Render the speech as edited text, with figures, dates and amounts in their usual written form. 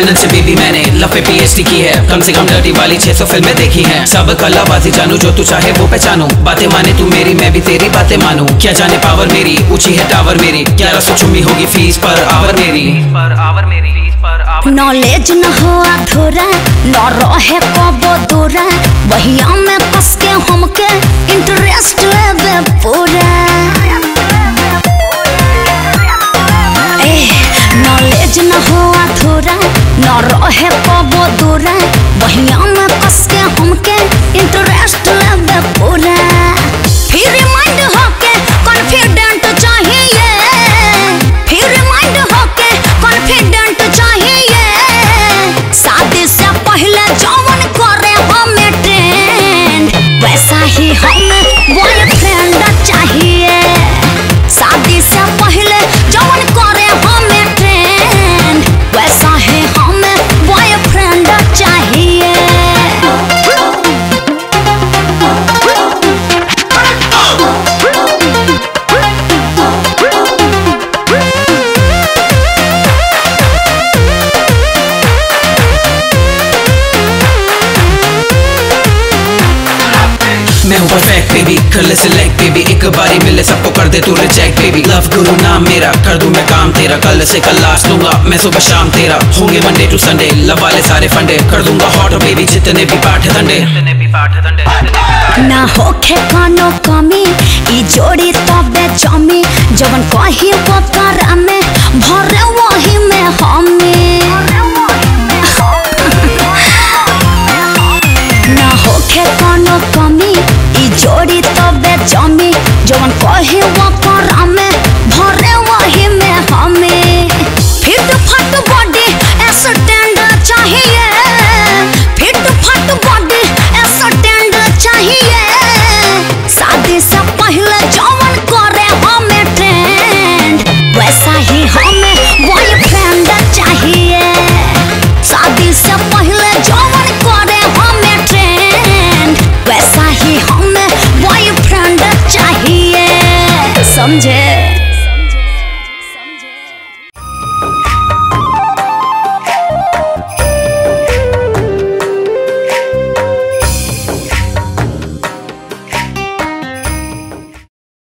जन्नत से बेबी मैंने लव पे PhD की है, कम से कम डर्टी वाली 600 फिल्में देखी हैं। सब कलाबाजी जानू, जो तू चाहे वो पहचानू, बातें माने तू मेरी मैं भी तेरी बातें मानू। क्या जाने पावर मेरी ऊंची है टावर मेरी, 1100 होगी फीस पर आवर मेरी। नॉलेज न हो अधूरा, न रहे कबो दूरा, बहिया में कस के हमके इंटरेस्ट लेबे पूरा। नॉलेज न हो अधूरा, न रहे कबो दूरा, बहिया में कस के हमके इंटरेस्ट लेबे पूरा। फिर रिमाइंड होके कॉन्फिडेंट चाहिए, फिर रिमाइंड होके कॉन्फिडेंट चाहिए। शादी से पहले जवन करे हमें ट्रेंड, वैसा ही हमें बॉयफ्रेंड चाहिए। शादी से पहले जवन करे हमें ट्रेंड, वैसा ही हमें बॉयफ्रेंड चाहिए। मैं हूँ परफेक्ट बेबी, कर ले सिलेक्ट बेबी, एक बारी मिले सबको कर दे तू रिजेक्ट बेबी। लव गुरु नाम मेरा, कर दूं मैं काम तेरा, कल से कल लास्ट लूंगा मैं सुबह शाम तेरा। होंगे मंडे टू संडे लव वाले सारे फंडे, कर दूंगा हॉट बेबी जितने भी पाठ धंडे। ना होखे कानो कमी, ई जोड़ी तबे जमी, जवन कही वो करामे, भरे वही में हमी। ना होखे कानो कमी, जोड़ी तबे जमी, जवन कही वो करामे, भरे वही में हमी। फिट फट बॉडी स्टैंड चाहिए, फिट फट बॉडी स्टैंड चाहिए। शादी से पहले जवन करे हमें ट्रेंड, वैसा ही हमें बॉयफ्रेंड चाहिए। शादी से पहले जवन करे हमें ट्रेंड, वैसा ही हमें बॉयफ्रेंड चाहिए। समझे।